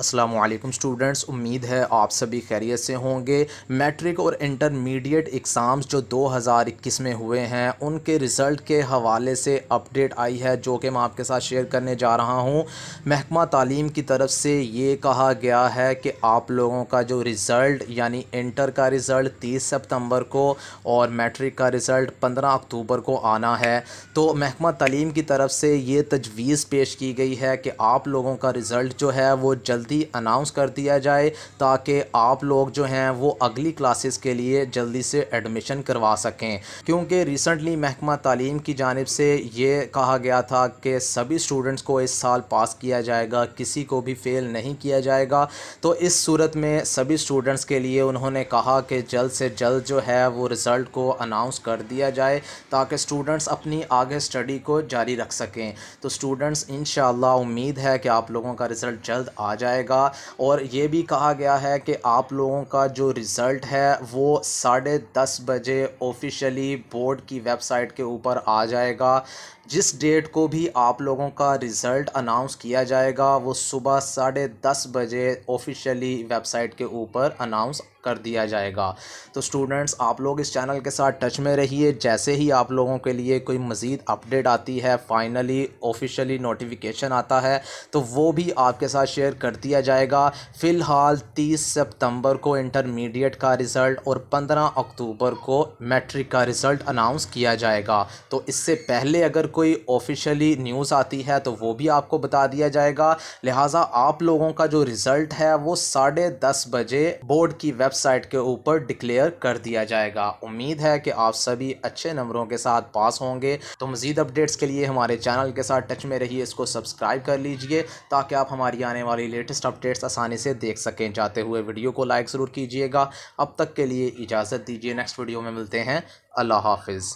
अस्सलामुअलैकुम स्टूडेंट्स, उम्मीद है आप सभी खैरियत से होंगे। मैट्रिक और इंटरमीडिएट एग्ज़ाम्स जो 2021 में हुए हैं उनके रिज़ल्ट के हवाले से अपडेट आई है जो कि मैं आपके साथ शेयर करने जा रहा हूं। महकमा तालीम की तरफ से ये कहा गया है कि आप लोगों का जो रिज़ल्ट यानी इंटर का रिज़ल्ट 30 सितंबर को और मैट्रिक का रिज़ल्ट 15 अक्टूबर को आना है। तो महकमा तालीम की तरफ से ये तजवीज़ पेश की गई है कि आप लोगों का रिज़ल्ट जो है वो जल्दी अनाउंस कर दिया जाए ताकि आप लोग जो हैं वो अगली क्लासेस के लिए जल्दी से एडमिशन करवा सकें, क्योंकि रिसेंटली महकमा तालीम की जानिब से ये कहा गया था कि सभी स्टूडेंट्स को इस साल पास किया जाएगा, किसी को भी फेल नहीं किया जाएगा। तो इस सूरत में सभी स्टूडेंट्स के लिए उन्होंने कहा कि जल्द से जल्द जो है वो रिज़ल्ट को अनाउंस कर दिया जाए ताकि स्टूडेंट्स अपनी आगे स्टडी को जारी रख सकें। तो स्टूडेंट्स इंशाअल्लाह उम्मीद है कि आप लोगों का रिज़ल्ट जल्द आ जाए। और ये भी कहा गया है कि आप लोगों का जो रिज़ल्ट है वो 10:30 बजे ऑफिशियली बोर्ड की वेबसाइट के ऊपर आ जाएगा। जिस डेट को भी आप लोगों का रिज़ल्ट अनाउंस किया जाएगा वो सुबह 10:30 बजे ऑफिशियली वेबसाइट के ऊपर अनाउंस कर दिया जाएगा। तो स्टूडेंट्स आप लोग इस चैनल के साथ टच में रहिए, जैसे ही आप लोगों के लिए कोई मज़ीद अपडेट आती है, फाइनली ऑफिशियली नोटिफिकेशन आता है तो वो भी आपके साथ शेयर कर दिया जाएगा। फ़िलहाल 30 सितंबर को इंटरमीडिएट का रिज़ल्ट और 15 अक्टूबर को मैट्रिक का रिज़ल्ट अनाउंस किया जाएगा। तो इससे पहले अगर कोई ऑफिशियली न्यूज़ आती है तो वो भी आपको बता दिया जाएगा। लिहाजा आप लोगों का जो रिज़ल्ट है वो 10:30 बजे बोर्ड की वेबसाइट के ऊपर डिक्लेयर कर दिया जाएगा। उम्मीद है कि आप सभी अच्छे नंबरों के साथ पास होंगे। तो मज़ीद अपडेट्स के लिए हमारे चैनल के साथ टच में रहिए, इसको सब्सक्राइब कर लीजिए ताकि आप हमारी आने वाली लेटेस्ट अपडेट्स आसानी से देख सकें। जाते हुए वीडियो को लाइक ज़रूर कीजिएगा। अब तक के लिए इजाज़त दीजिए, नेक्स्ट वीडियो में मिलते हैं। अल्लाह हाफिज़।